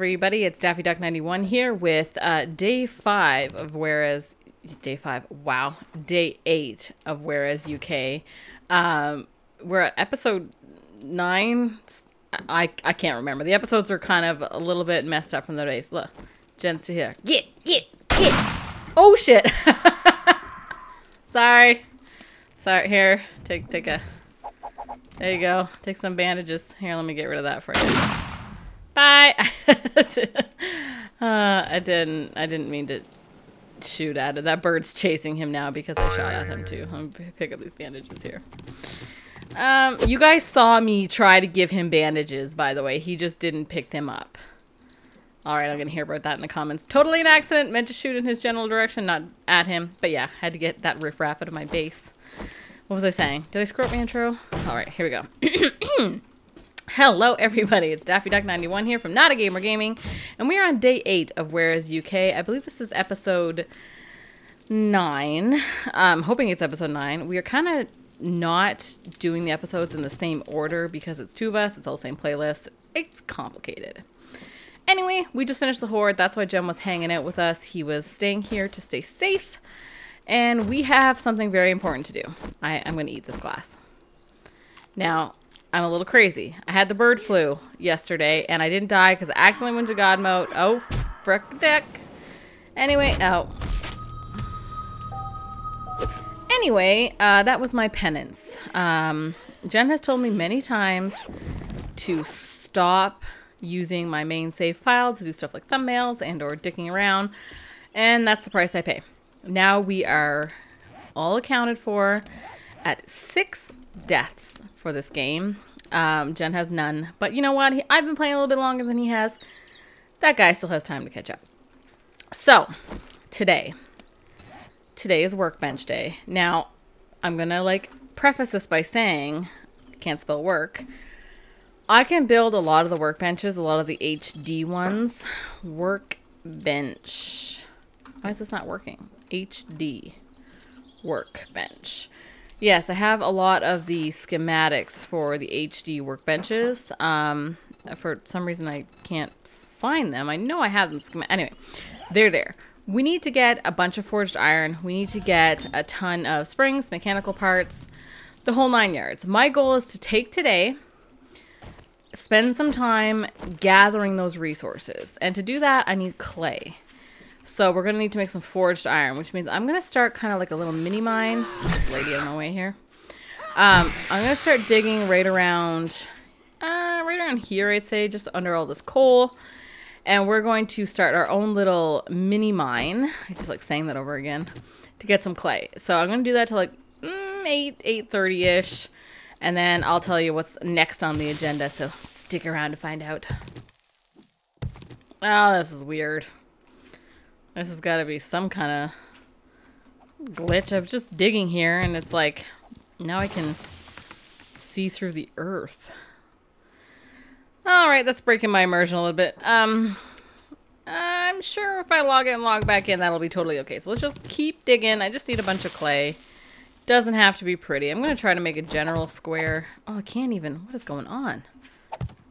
everybody? It's Daffy Duck 91 here with day 8 of WAR3ZUK. We're at episode 9. I can't remember. The episodes are kind of a little bit messed up from the days. Look, Jen's to here. Get. Oh shit. Sorry. Here, take a. There you go. Take some bandages. Here, let me get rid of that for you. Bye. I didn't mean to shoot at it. That bird's chasing him now because I shot at him too. I'm gonna pick up these bandages here. You guys saw me try to give him bandages, by the way. He just didn't pick them up. All right, I'm gonna hear about that in the comments. Totally an accident. Meant to shoot in his general direction, not at him. But yeah, had to get that riffraff out of my base. What was I saying? Did I screw up my intro? All right, here we go. Hello, everybody. It's Daffy Duck 91 here from Not-A-Gamer Gaming, and we are on day 8 of WAR3ZUK. I believe this is episode 9. I'm hoping it's episode 9. We are kind of not doing the episodes in the same order because it's two of us. It's all the same playlist. It's complicated. Anyway, we just finished the horde. That's why Jen was hanging out with us. He was staying here to stay safe. And we have something very important to do. I'm going to eat this glass. Now, I'm a little crazy. I had the bird flu yesterday, and I didn't die because I accidentally went to God mode. Oh, frick dick. Anyway, that was my penance. Jen has told me many times to stop using my main save file to do stuff like thumbnails and or dicking around, and that's the price I pay. Now we are all accounted for at 6 deaths for this game. Jen has none, but you know what? I've been playing a little bit longer than he has. That guy still has time to catch up. So today is workbench day. Now I'm gonna preface this by saying, I can't spell work. I can build a lot of the workbenches, a lot of the HD ones. Workbench. Why is this not working? HD workbench. Yes, I have a lot of the schematics for the HD workbenches. For some reason, I can't find them. I know I have them. Anyway, they're there. We need to get a bunch of forged iron. We need to get a ton of springs, mechanical parts, the whole 9 yards. My goal is to take today, spend some time gathering those resources. And to do that, I need clay. So we're going to need to make some forged iron, which means I'm going to start kind of like a little mini mine. This lady on my way here. I'm going to start digging right around here, I'd say, just under all this coal. And we're going to start our own little mini mine. I just sang that over again to get some clay. So I'm going to do that till 8:30-ish. And then I'll tell you what's next on the agenda. So stick around to find out. Oh, this is weird. This has got to be some kind of glitch. I'm just digging here, and it's like, now I can see through the earth. All right, that's breaking my immersion a little bit. I'm sure if I log it and log back in, that'll be totally okay. So let's just keep digging. I just need a bunch of clay. Doesn't have to be pretty. I'm going to try to make a general square. Oh, I can't even. What is going on?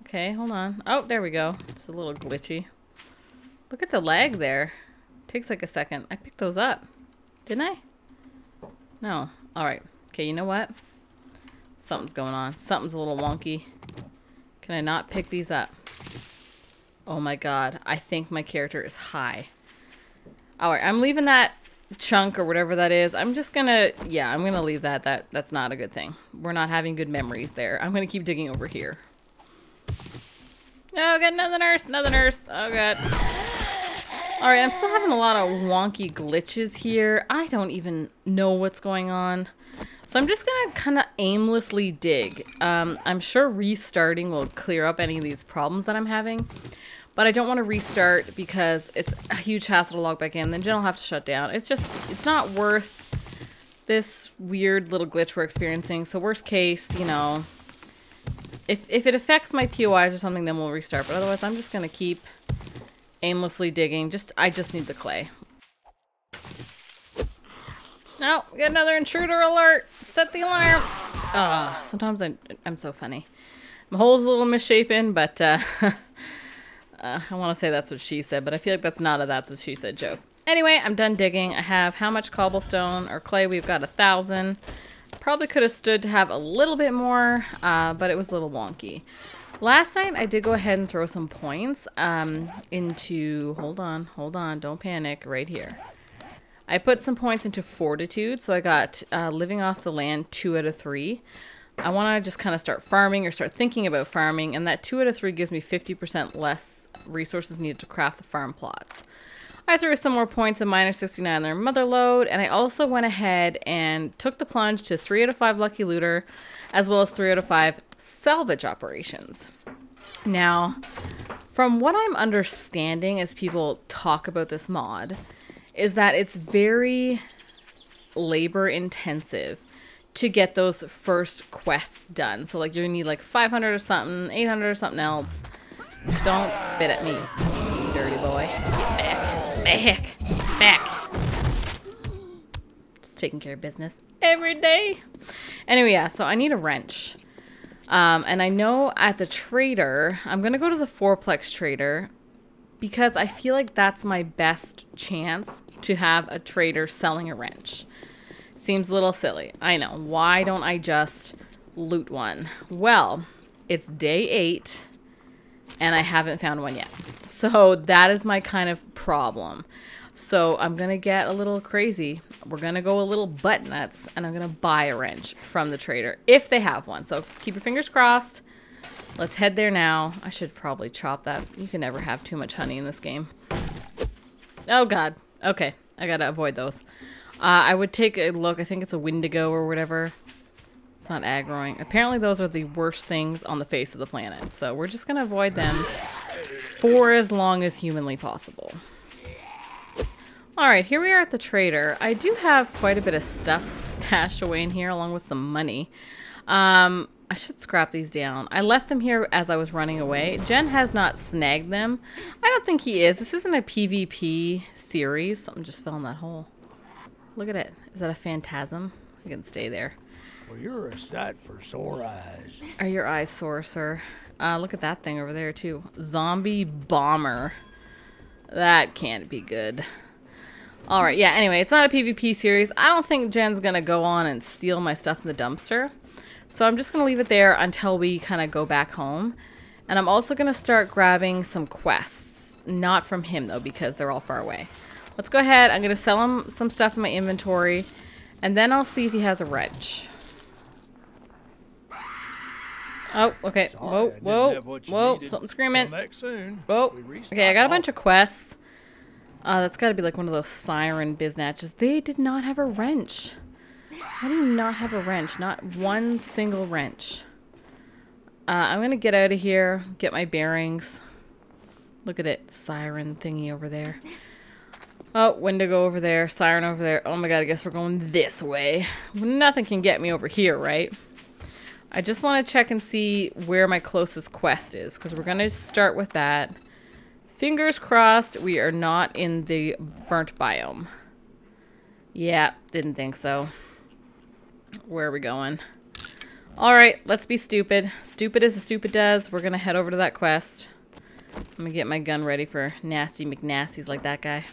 Okay, hold on. Oh, there we go. It's a little glitchy. Look at the lag there. Takes like a second. I picked those up, didn't I? No. All right. Okay, you know what? Something's going on. Something's a little wonky. Can I not pick these up? Oh my god. I think my character is high. All right. I'm leaving that chunk or whatever that is. I'm just going to, yeah, I'm going to leave that. That's not a good thing. We're not having good memories there. I'm going to keep digging over here. Oh, got another nurse. Oh, god. All right, I'm still having a lot of wonky glitches here. I don't even know what's going on. So I'm just going to kind of aimlessly dig. I'm sure restarting will clear up any of these problems that I'm having. But I don't want to restart because it's a huge hassle to log back in. Then Jen will have to shut down. It's not worth this weird little glitch we're experiencing. So worst case, you know, if it affects my POIs or something, then we'll restart. But otherwise, I'm just going to keep aimlessly digging. I just need the clay. No, we got another intruder alert. Set the alarm. Sometimes I'm so funny. My hole's a little misshapen, but I want to say that's what she said, but I feel like that's not a that's what she said joke. Anyway, I'm done digging. I have how much cobblestone or clay? We've got 1,000. Probably could have stood to have a little bit more, but it was a little wonky. Last night, I did go ahead and throw some points into... Hold on. Don't panic. Right here. I put some points into fortitude, so I got living off the land 2 out of 3. I want to just kind of start farming or start thinking about farming, and that 2 out of 3 gives me 50% less resources needed to craft the farm plots. I threw some more points in minor 69 on their mother load, and I also went ahead and took the plunge to 3 out of 5 lucky looter, as well as 3 out of 5 salvage operations. Now, from what I'm understanding as people talk about this mod, is that it's very labor intensive to get those first quests done. So like you need like 500 or something, 800 or something else. Don't spit at me, you dirty boy. Get back. Back. Just taking care of business every day. Anyway, yeah, so I need a wrench. And I know at the trader, I'm going to go to the fourplex trader because I feel like that's my best chance to have a trader selling a wrench. Seems a little silly. I know. Why don't I just loot one? Well, it's day 8. And I haven't found one yet. So that is my kind of problem. So I'm going to get a little crazy. We're going to go a little butt nuts. And I'm going to buy a wrench from the trader. If they have one. So keep your fingers crossed. Let's head there now. I should probably chop that. You can never have too much honey in this game. Oh God. Okay. I got to avoid those. I would take a look. I think it's a Wendigo or whatever. It's not aggroing. Apparently those are the worst things on the face of the planet. So we're just going to avoid them for as long as humanly possible. Alright, here we are at the trader. I do have quite a bit of stuff stashed away in here along with some money. I should scrap these down. I left them here as I was running away. Jen has not snagged them. I don't think he is. This isn't a PvP series. Something just fell in that hole. Look at it. Is that a phantasm? I can stay there. Well, you're a sight for sore eyes. Are your eyes sore, sir? Look at that thing over there, too. Zombie bomber. That can't be good. All right, yeah, anyway, it's not a PvP series. I don't think Jen's going to go on and steal my stuff in the dumpster. So I'm just going to leave it there until we kind of go back home. And I'm also going to start grabbing some quests. Not from him, though, because they're all far away. Let's go ahead. I'm going to sell him some stuff in my inventory. And then I'll see if he has a wrench. Oh, okay. Sorry, whoa. Something screaming. Whoa. Okay, I got a bunch of quests. That's got to be like one of those siren biznatches. They did not have a wrench. How do you not have a wrench? Not one single wrench. I'm going to get out of here. Get my bearings. Look at it. Siren thingy over there. Oh, Wendigo over there. Siren over there. Oh my God, I guess we're going this way. Nothing can get me over here, right? I just want to check and see where my closest quest is, because we're going to start with that. Fingers crossed we are not in the burnt biome. Yeah, didn't think so. Where are we going? Alright, let's be stupid. Stupid as a stupid does. We're going to head over to that quest. I'm going to get my gun ready for nasty McNasties like that guy.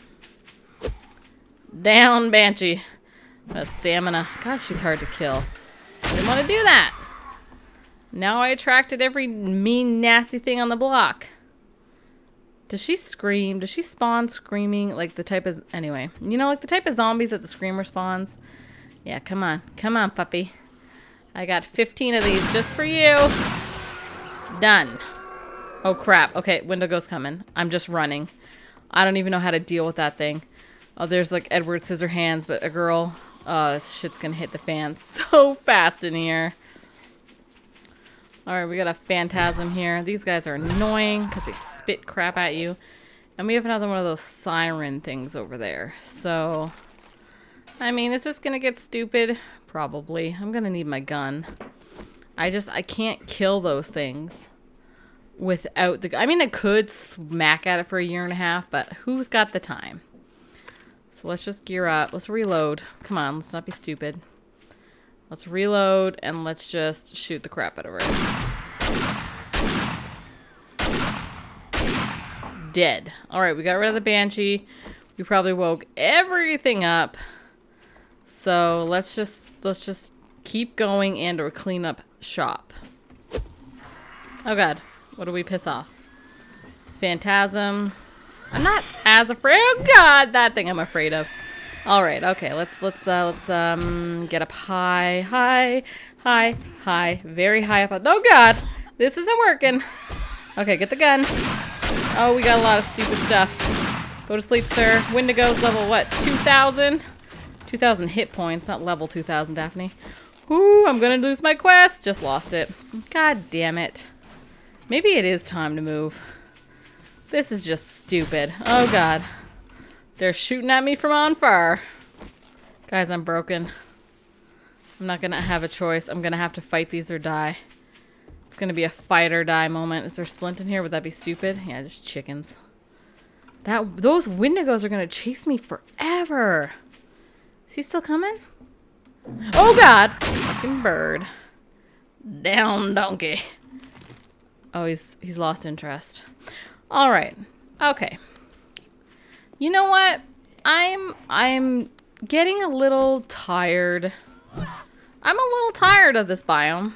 Down, Banshee. That's stamina. God, she's hard to kill. Didn't want to do that. Now I attracted every mean, nasty thing on the block. Does she scream? Does she spawn screaming like the type of... Anyway, you know, like the type of zombies that the screamer spawns? Yeah, come on. Come on, puppy. I got 15 of these just for you. Done. Oh, crap. Okay, Wendigo's coming. I'm just running. I don't even know how to deal with that thing. Oh, there's like Edward Scissorhands, but a girl... Oh, this shit's gonna hit the fan so fast in here. All right, we got a phantasm here. These guys are annoying because they spit crap at you. And we have another one of those siren things over there. So, I mean, is this going to get stupid? Probably. I'm going to need my gun. I can't kill those things without the gun. I mean, I could smack at it for 1.5 years, but who's got the time? So let's just gear up. Let's reload. Come on, let's not be stupid. Let's reload, and let's just shoot the crap out of her. dead. Alright, we got rid of the Banshee. We probably woke everything up. So let's just keep going and or clean up shop. Oh god. What do we piss off? Phantasm. I'm not as afraid. Oh god, that thing I'm afraid of. Alright, okay, let's get up high, high, high, high, very high up. Oh god, this isn't working. Okay, get the gun. Oh, we got a lot of stupid stuff. Go to sleep, sir. Wendigo's level, what, 2,000? 2,000 hit points, not level 2,000, Daphne. Ooh, I'm gonna lose my quest. Just lost it. God damn it. Maybe it is time to move. This is just stupid. Oh god. They're shooting at me from on far. Guys, I'm broken. I'm not gonna have a choice. I'm gonna have to fight these or die. It's gonna be a fight or die moment. Is there Splint in here? Would that be stupid? Yeah, just chickens. Those Wendigos are gonna chase me forever. Is he still coming? Oh god! Fucking bird. Down, donkey. Oh, he's lost interest. Alright. Okay. You know what? I'm getting a little tired. I'm a little tired of this biome.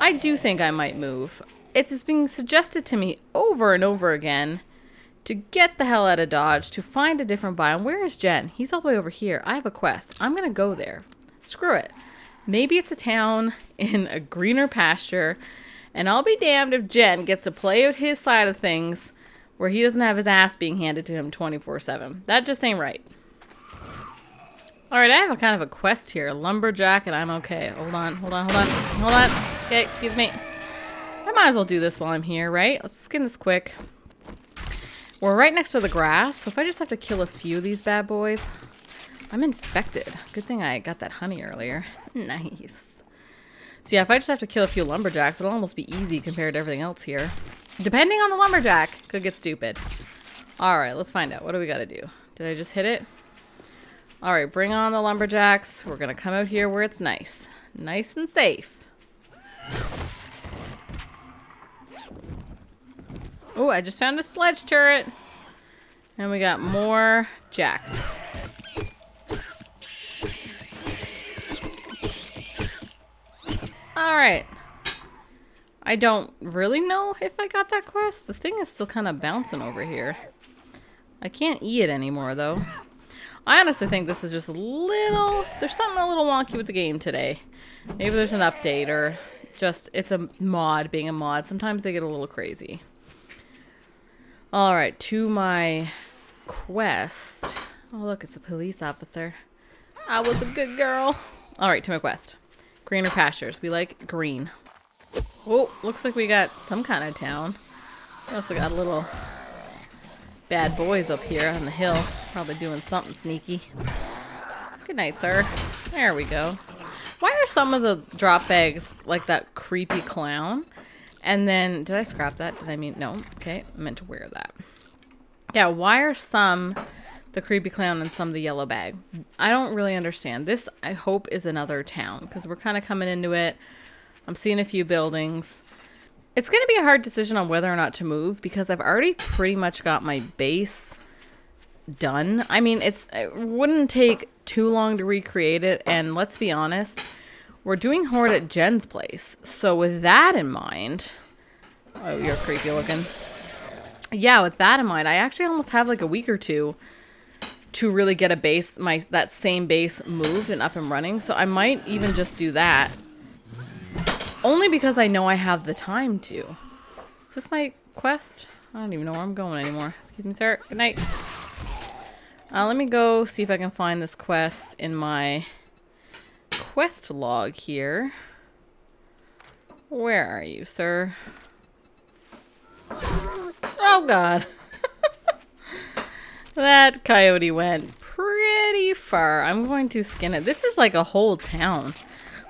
I do think I might move. It's being suggested to me over and over again to get the hell out of Dodge, to find a different biome. Where is Jen? He's all the way over here. I have a quest. I'm gonna go there. Screw it. Maybe it's a town in a greener pasture, and I'll be damned if Jen gets to play with his side of things where he doesn't have his ass being handed to him 24/7. That just ain't right. Alright, I have a kind of a quest here. Lumberjack, and I'm okay. Hold on, hold on, hold on, hold on. Okay, excuse me. I might as well do this while I'm here, right? Let's skin this quick. We're right next to the grass, so if I just have to kill a few of these bad boys, I'm infected. Good thing I got that honey earlier. Nice. So yeah, if I just have to kill a few lumberjacks, it'll almost be easy compared to everything else here. Depending on the lumberjack, could get stupid. Alright, let's find out. What do we gotta do? Did I just hit it? Alright, bring on the lumberjacks. We're gonna come out here where it's nice. Nice and safe. Oh, I just found a sledge turret. And we got more jacks. Alright. I don't really know if I got that quest. The thing is still kind of bouncing over here. I can't eat it anymore, though. I honestly think this is just a little... There's something a little wonky with the game today. Maybe there's an update or just... It's a mod being a mod. Sometimes they get a little crazy. Alright, to my quest. Oh, look, it's a police officer. I was a good girl. Alright, to my quest. Greener pastures. We like green. Oh, looks like we got some kind of town. We also got little bad boys up here on the hill. Probably doing something sneaky. Good night, sir. There we go. Why are some of the drop bags like that creepy clown? And then, did I scrap that? Did I mean, no. Okay, I meant to wear that. Yeah, why are some the creepy clown and some the yellow bag? I don't really understand. This, I hope, is another town because we're kind of coming into it. I'm seeing a few buildings. It's going to be a hard decision on whether or not to move because I've already pretty much got my base done. I mean, it wouldn't take too long to recreate it. And let's be honest, we're doing Horde at Jen's place. So with that in mind, oh, you're creepy looking. Yeah, with that in mind, I actually almost have like a week or two to really get a base, that same base moved and up and running. So I might even just do that. Only because I know I have the time to. Is this my quest? I don't even know where I'm going anymore. Excuse me, sir. Good night. Let me go see if I can find this quest in my quest log here. Where are you, sir? Oh, God. That coyote went pretty far. I'm going to skin it. This is like a whole town.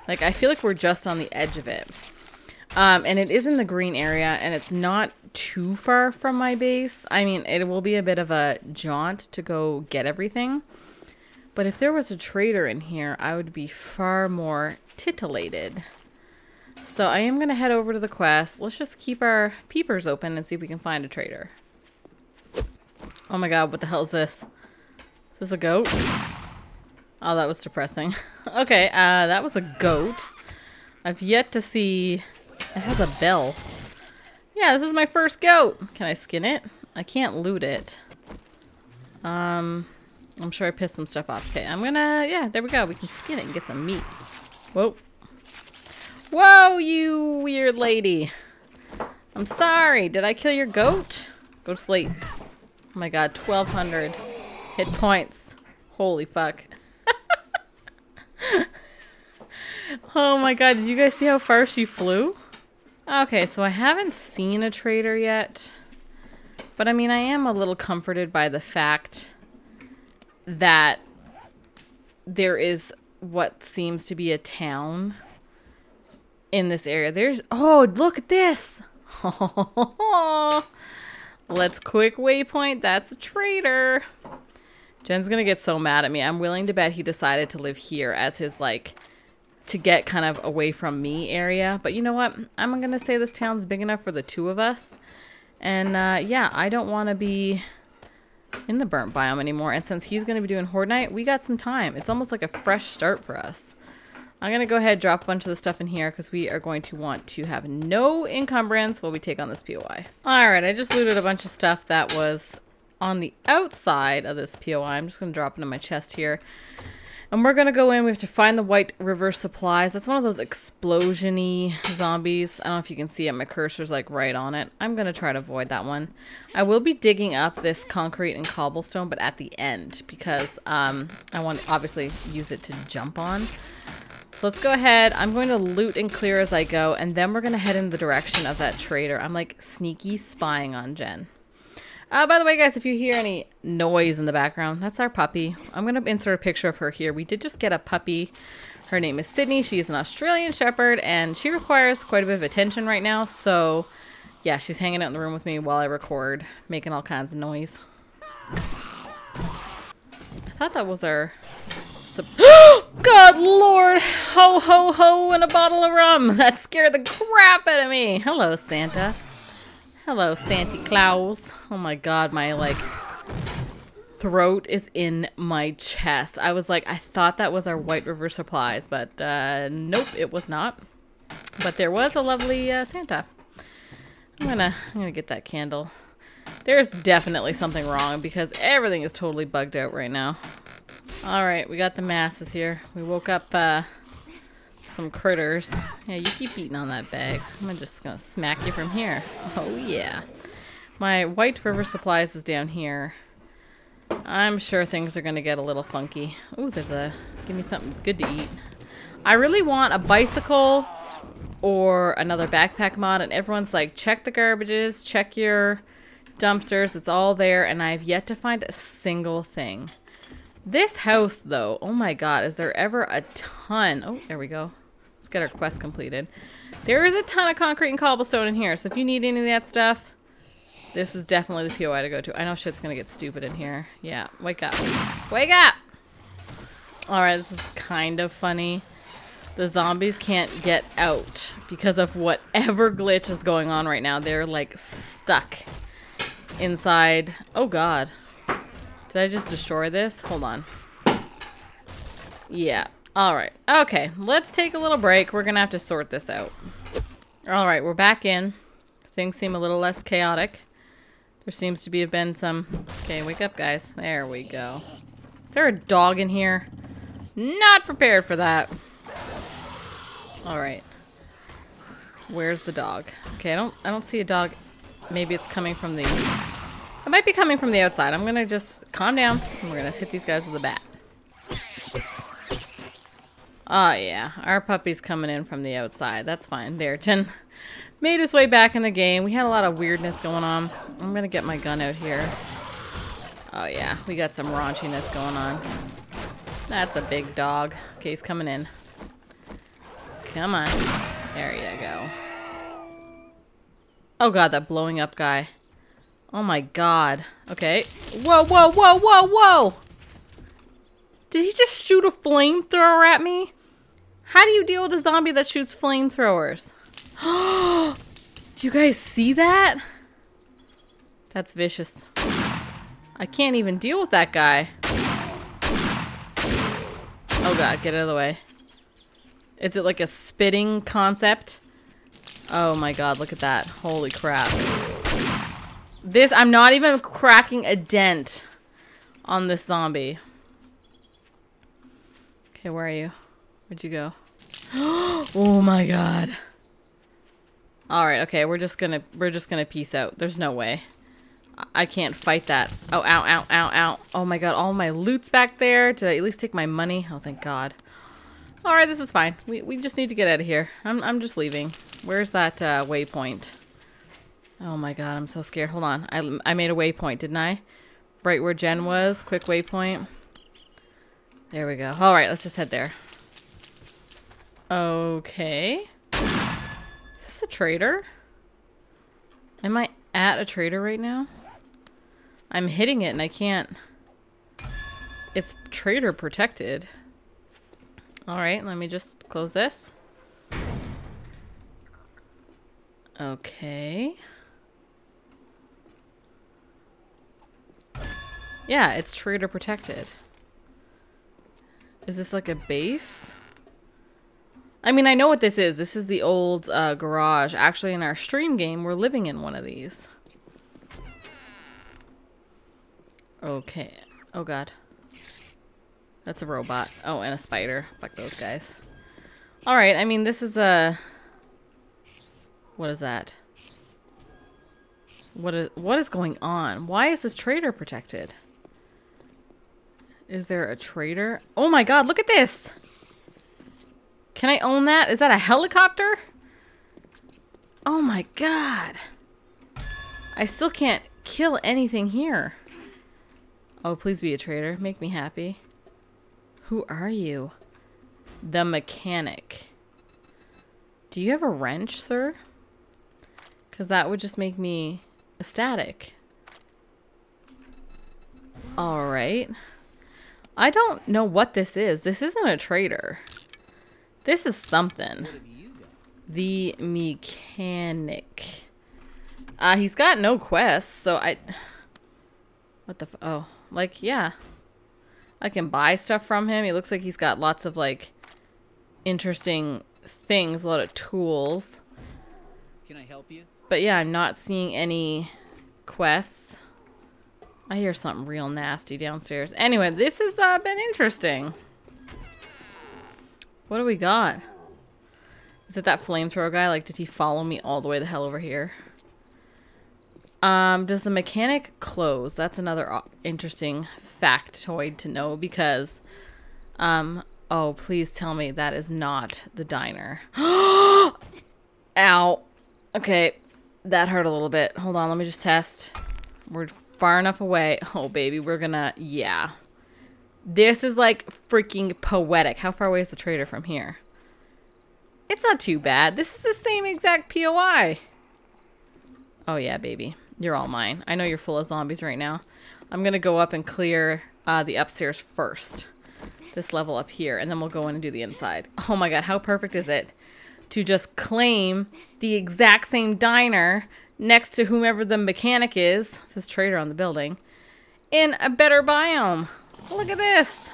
Like, I feel like we're just on the edge of it. And it is in the green area, and it's not too far from my base. I mean, it will be a bit of a jaunt to go get everything. But if there was a trader in here, I would be far more titillated. So I am going to head over to the quest. Let's just keep our peepers open and see if we can find a trader. Oh my god, what the hell is this? Is this a goat? Oh, that was depressing. Okay, that was a goat. I've yet to see... It has a bell. Yeah, this is my first goat! Can I skin it? I can't loot it. I'm sure I pissed some stuff off. Okay, I'm gonna... Yeah, there we go. We can skin it and get some meat. Whoa. Whoa, you weird lady. I'm sorry. Did I kill your goat? Go to sleep. Oh my god, 1,200 hit points. Holy fuck. Oh my god, did you guys see how far she flew? Okay, so I haven't seen a trader yet. But I mean, I am a little comforted by the fact that there is what seems to be a town in this area. There's... Oh, look at this! Let's quick waypoint. That's a traitor. Jen's gonna get so mad at me. I'm willing to bet he decided to live here as his, like, to get kind of away from me area. But you know what? I'm gonna say this town's big enough for the two of us. And, yeah, I don't want to be in the burnt biome anymore. And since he's gonna be doing Horde Night, we got some time. It's almost like a fresh start for us. I'm gonna go ahead and drop a bunch of the stuff in here because we are going to want to have no encumbrance while we take on this POI. Alright, I just looted a bunch of stuff that was on the outside of this POI. I'm just gonna drop it in my chest here. And we're gonna go in. We have to find the White River Supplies. That's one of those explosion-y zombies. I don't know if you can see it. My cursor's like right on it. I'm gonna try to avoid that one. I will be digging up this concrete and cobblestone, but at the end because I want to obviously use it to jump on. So let's go ahead. I'm going to loot and clear as I go, and then we're going to head in the direction of that trader. I'm like sneaky spying on Jen. By the way, guys, if you hear any noise in the background, that's our puppy. I'm going to insert a picture of her here. We did just get a puppy. Her name is Sydney. She is an Australian Shepherd, and she requires quite a bit of attention right now. So, yeah, she's hanging out in the room with me while I record, making all kinds of noise. I thought that was our... God lord! Ho ho ho and a bottle of rum! That scared the crap out of me! Hello, Santa. Hello, Santa Claus. Oh my god, my like throat is in my chest. I was like, I thought that was our White River Supplies, but nope, it was not. But there was a lovely Santa. I'm gonna get that candle. There's definitely something wrong because everything is totally bugged out right now. Alright, we got the masses here. We woke up some critters. Yeah, you keep eating on that bag. I'm just gonna smack you from here. Oh yeah. My White River Supplies is down here. I'm sure things are gonna get a little funky. Ooh, there's a... Give me something good to eat. I really want a bicycle or another backpack mod, and everyone's like, check the garbages, check your dumpsters, it's all there, and I've yet to find a single thing. This house, though, oh my god, is there ever a ton... Oh, there we go. Let's get our quest completed. There is a ton of concrete and cobblestone in here, so if you need any of that stuff, this is definitely the POI to go to. I know shit's gonna get stupid in here. Yeah, wake up. Wake up! Alright, this is kind of funny. The zombies can't get out because of whatever glitch is going on right now. They're, like, stuck inside. Oh god. Did I just destroy this? Hold on. Yeah. Alright. Okay. Let's take a little break. We're going to have to sort this out. Alright. We're back in. Things seem a little less chaotic. There seems to have been some... Okay. Wake up, guys. There we go. Is there a dog in here? Not prepared for that. Alright. Where's the dog? Okay. I don't see a dog. Maybe it's coming from the... It might be coming from the outside. I'm gonna just calm down and we're gonna hit these guys with a bat. Oh yeah, our puppy's coming in from the outside. That's fine. There, Jen made his way back in the game. We had a lot of weirdness going on. I'm gonna get my gun out here. Oh yeah, we got some raunchiness going on. That's a big dog. Okay, he's coming in. Come on. There you go. Oh god, that blowing up guy. Oh my god. Okay. Whoa, whoa, whoa, whoa, whoa! Did he just shoot a flamethrower at me? How do you deal with a zombie that shoots flamethrowers? Oh! Do you guys see that? That's vicious. I can't even deal with that guy. Oh god, get out of the way. Is it like a spitting concept? Oh my god, look at that. Holy crap. This, I'm not even cracking a dent on this zombie. Okay, where are you? Where'd you go? Oh my god. Alright, okay, we're just gonna peace out. There's no way. I can't fight that. Oh, ow, ow, ow, ow. Oh my god, all my loot's back there. Did I at least take my money? Oh, thank god. Alright, this is fine. We just need to get out of here. I'm just leaving. Where's that waypoint? Oh my god, I'm so scared. Hold on. I made a waypoint, didn't I? Right where Jen was. Quick waypoint. There we go. Alright, let's just head there. Okay. Is this a trader? Am I at a trader right now? I'm hitting it and I can't. It's trader protected. Alright, let me just close this. Okay. Yeah, it's trader protected. Is this like a base? I mean, I know what this is. This is the old garage. Actually, in our stream game, we're living in one of these. Okay. Oh, god. That's a robot. Oh, and a spider. Fuck those guys. Alright, I mean, this is a... What is that? What is going on? Why is this trader protected? Is there a trader? Oh my god, look at this! Can I own that? Is that a helicopter? Oh my god. I still can't kill anything here. Oh, please be a trader. Make me happy. Who are you? The mechanic. Do you have a wrench, sir? Because that would just make me ecstatic. Alright. I don't know what this is. This isn't a trader. This is something. The mechanic. He's got no quests, so I... What the f... Oh. Like, yeah. I can buy stuff from him. He looks like he's got lots of, like, interesting things. A lot of tools. Can I help you? But yeah, I'm not seeing any quests. I hear something real nasty downstairs. Anyway, this has been interesting. What do we got? Is it that flamethrower guy? Like, did he follow me all the way the hell over here? Does the mechanic close? That's another interesting factoid to know because... oh, please tell me that is not the diner. Ow. Okay. That hurt a little bit. Hold on, let me just test. We're far enough away. Oh, baby, we're gonna... Yeah. This is like freaking poetic. How far away is the trader from here? It's not too bad. This is the same exact POI. Oh yeah, baby. You're all mine. I know you're full of zombies right now. I'm gonna go up and clear the upstairs first. This level up here. And then we'll go in and do the inside. Oh my god, how perfect is it to just claim the exact same diner next to whomever the mechanic is. It says trader on the building. In a better biome. Look at this.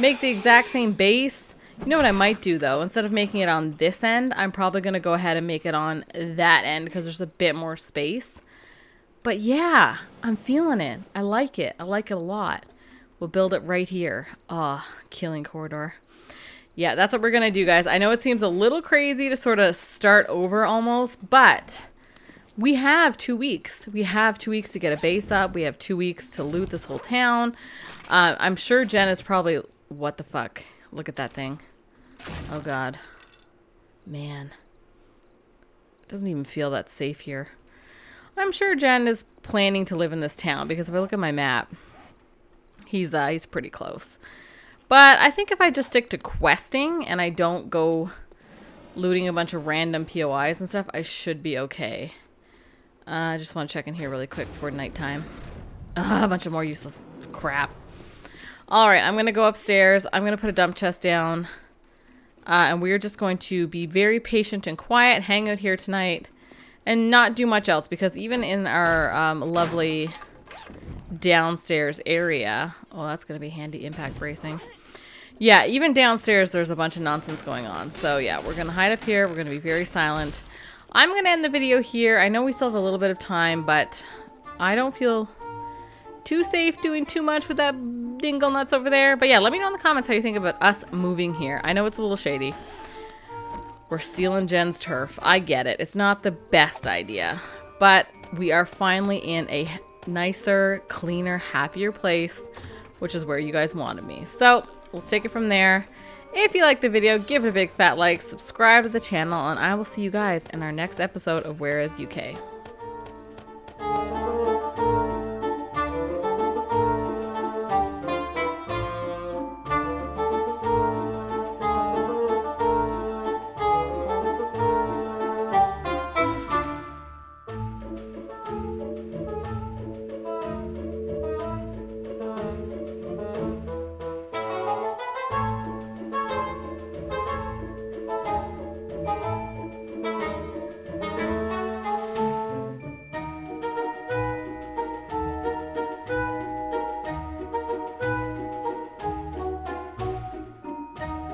Make the exact same base. You know what I might do though? Instead of making it on this end, I'm probably going to go ahead and make it on that end because there's a bit more space. But yeah, I'm feeling it. I like it. I like it a lot. We'll build it right here. Ah, oh, killing corridor. Yeah, that's what we're going to do, guys. I know it seems a little crazy to sort of start over almost, but... We have 2 weeks. We have 2 weeks to get a base up. We have 2 weeks to loot this whole town. I'm sure Jen is probably... What the fuck? Look at that thing. Oh, God. Man. It doesn't even feel that safe here. I'm sure Jen is planning to live in this town because if I look at my map, he's pretty close. But I think if I just stick to questing and I don't go looting a bunch of random POIs and stuff, I should be okay. I just want to check in here really quick before nighttime. Ugh, a bunch of more useless crap. Alright, I'm going to go upstairs. I'm going to put a dump chest down. And we're just going to be very patient and quiet, hang out here tonight, and not do much else. Because even in our lovely downstairs area. Oh, that's going to be handy, impact bracing. Yeah, even downstairs there's a bunch of nonsense going on. So yeah, we're going to hide up here. We're going to be very silent. I'm going to end the video here. I know we still have a little bit of time, but I don't feel too safe doing too much with that dingle nuts over there. But yeah, let me know in the comments how you think about us moving here. I know it's a little shady. We're stealing Jen's turf. I get it. It's not the best idea, but we are finally in a nicer, cleaner, happier place, which is where you guys wanted me. So let's take it from there. If you liked the video, give it a big fat like, subscribe to the channel, and I will see you guys in our next episode of WAR3ZUK.